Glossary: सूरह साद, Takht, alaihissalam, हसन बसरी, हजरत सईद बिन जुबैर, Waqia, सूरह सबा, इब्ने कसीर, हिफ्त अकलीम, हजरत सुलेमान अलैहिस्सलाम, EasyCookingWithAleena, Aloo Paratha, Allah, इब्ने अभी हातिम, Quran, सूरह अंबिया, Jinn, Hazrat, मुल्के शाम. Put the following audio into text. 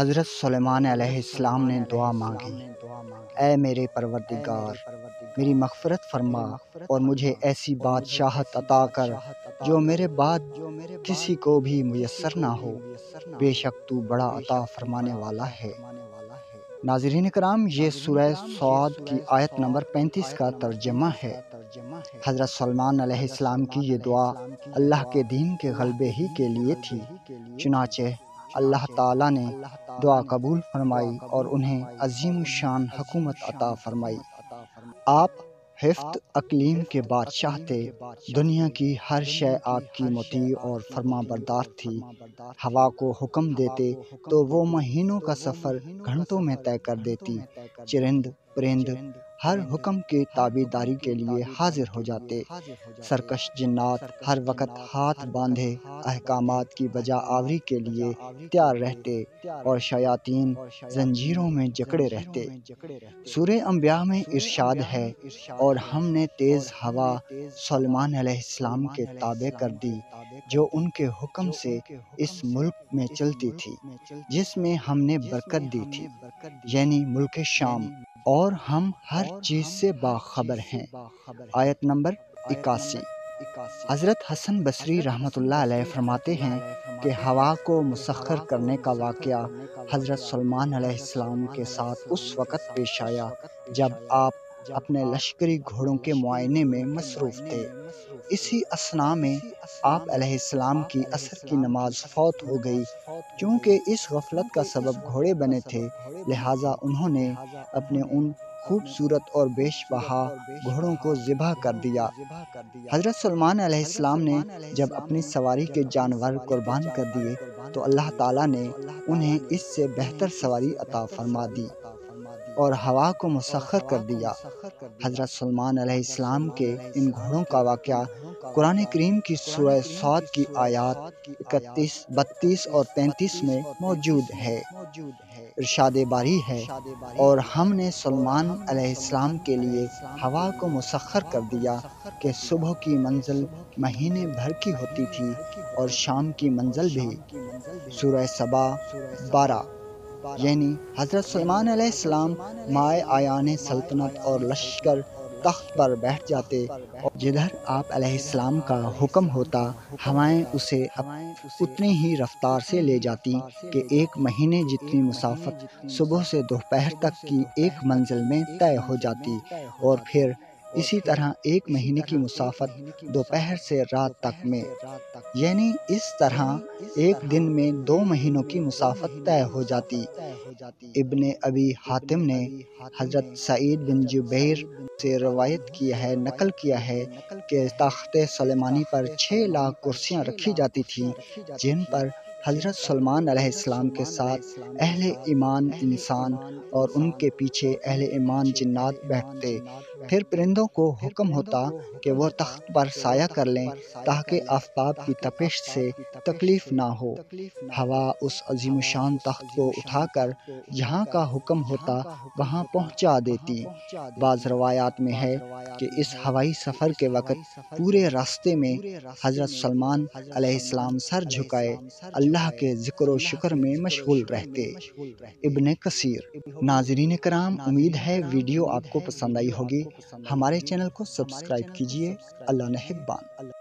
हजरत सुलेमान अलैहिस्सलाम ने दुआ मांगी, ऐ मेरे परवरदिगार, मेरी मग़फ़िरत फरमा और मुझे ऐसी बादशाहत अता कर जो मेरे बाद किसी को भी मुयस्सर ना हो, बेशक तू बड़ा अता फरमाने वाला है। नाज़रीन कराम, ये सूरह साद की आयत नंबर 35 का तर्जमा है। हजरत सुलेमान अलैहिस्सलाम की ये दुआ अल्लाह के दीन के ग़लबे ही के लिए थी, चुनाचे अल्लाह ताला ने दुआ कबूल फरमाई और उन्हें अजीम शान हुकूमत अता फरमाई। आप हिफ्त अकलीम के बादशाह थे, दुनिया की हर शय आपकी मुती और फरमा बरदार थी। हवा को हुक्म देते तो वो महीनों का सफ़र घंटों में तय कर देती। चिरिंद परिंद हर हुक्म की ताबीदारी के लिए हाजिर हो जाते। सरकश जिन्नात हर वक़्त हाथ बांधे अहकामात की बजा आवरी के लिए तैयार रहते और शयातीन जंजीरों में जकड़े रहते। सूरह अंबिया में इरशाद है, और हमने तेज़ हवा सुलेमान अलैहिस्सलाम के ताबे कर दी जो उनके हुक्म से इस मुल्क में चलती थी जिसमें हमने बरकत दी थी, यानी मुल्के शाम, और हम हर चीज़ से बाखबर हैं। आयत नंबर 81। हजरत हसन बसरी रहमतुल्लाह अलैह फरमाते हैं कि हवा को मुसख्खर करने का वाक़या हजरत सुलेमान अलैहिस्सलाम के साथ उस वक़्त पेश आया जब आप अपने लश्करी घोड़ों के मुआयने में मसरूफ़ थे। इसी असना में आप अलैहिस्सलाम की असर की नमाज फौत हो गई। क्योंकि इस गफलत का सबब घोड़े बने थे, लिहाजा उन्होंने अपने उन खूबसूरत और बेशबहा घोड़ों को ज़िबा कर दिया। हजरत सुलेमान अलैहिस्सलाम ने जब अपनी सवारी के जानवर कुर्बान कर दिए तो अल्लाह ताला ने उन्हें इससे बेहतर सवारी अता फरमा दी और हवा को मुसख्खर कर दिया। हजरत सुलेमान अलैहिस्सलाम के इन घोड़ों का वाक़या कुरान करीम की सूरह साद की आयात 31, 32 और 33 में मौजूद है। इरशाद बारी है, और हमने सुलेमान अलैहिस्सलाम के लिए हवा को मुसख्खर कर दिया कि सुबह की मंजिल महीने भर की होती थी और शाम की मंजिल भी। सूरह सबा 12। यानी हजरत सुलेमान अलैहिस्सलाम माए आयाने सल्तनत और लश्कर तख्त पर बैठ जाते और जिधर आप अलैहिस्सलाम का हुक्म होता हवाएं उसे उतनी ही रफ्तार से ले जाती कि एक महीने जितनी मुसाफत सुबह से दोपहर तक की एक मंजिल में तय हो जाती, और फिर इसी तरह एक महीने की मुसाफत दोपहर से रात तक में, यानी इस तरह एक दिन में 2 महीनों की मुसाफत तय हो जाती। इब्ने अभी हातिम ने हजरत सईद बिन जुबैर से रवायत किया है, नकल किया है कि तख्ते सुलेमानी पर 6 लाख कुर्सियां रखी जाती थीं जिन पर हजरत सुलेमान अलैहिस्सलाम के साथ अहले ईमान इंसान और उनके पीछे अहले ईमान जिन्नात बैठते। फिर परिंदों को हुक्म होता कि वह तख्त पर साया कर लें ताकि आफताब की तपिश से तकलीफ़ ना हो। हवा उस अजीम शान तख्त को उठाकर जहाँ का हुक्म होता वहाँ पहुँचा देती। बाज़ रवायात में है कि इस हवाई सफ़र के वक़्त पूरे रास्ते में हजरत सुलेमान अलैहिस्सलाम सर झुकाए अल्लाह के जिक्र और शुक्र में मशगूल रहते। इब्ने कसीर। नाज़रीन कराम, उम्मीद है वीडियो आपको पसंद आई होगी। हमारे चैनल को सब्सक्राइब कीजिए। अल्लाह ने हिब्बान।